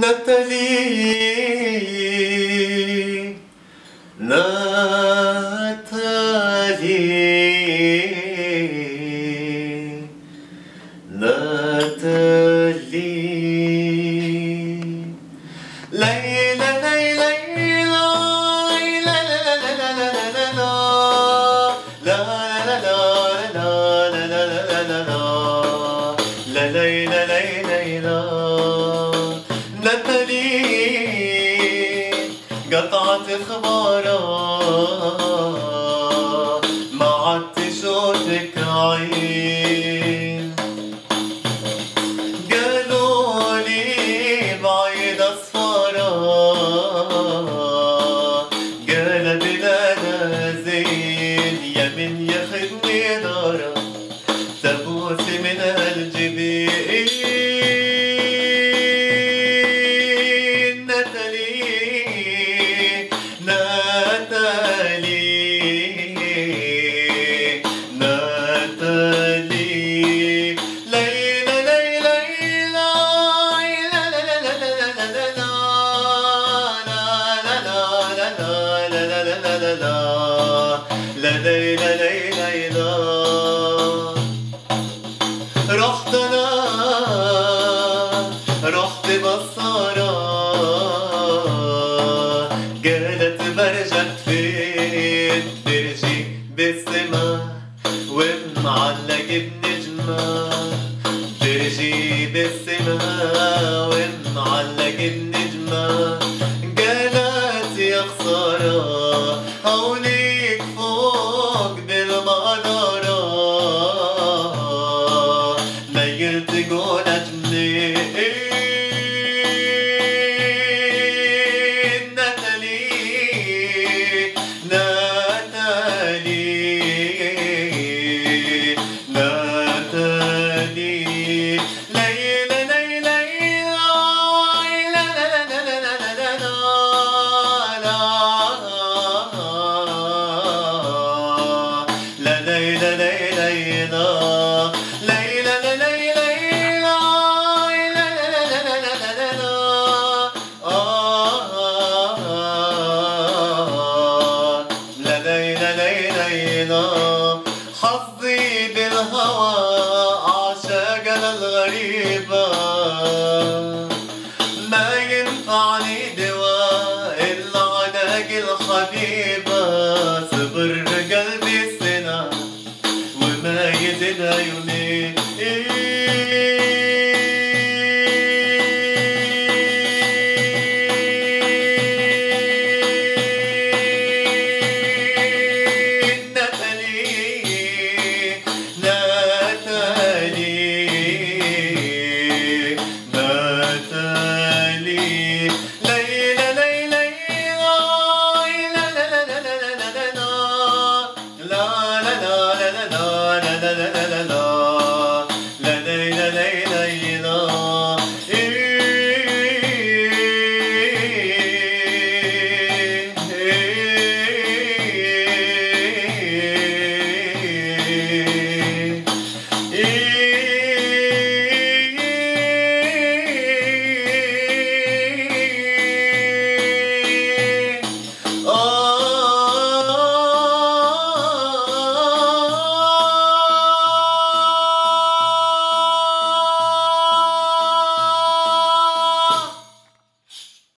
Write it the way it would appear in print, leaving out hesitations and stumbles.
Nathalie, Nathalie, Nathalie. Layla, layla, layla, layla, layla, layla, layla. ناتالي قطعت خبارها ما عدتش قوتك عين، قالوا لي بعيد اصفارها قالت لنا زين، يا من ياخدني دارها تبوس من الجبين. رحت انا رحت بصارة قالت برجك فين، برجي بالسما ومعلق بنجمة، برجي بالسما ومعلق بنجمة. قالت يا خسارة هونيك فوق بالمقدرة، حظي بالهوى عشاقنا الغريبة.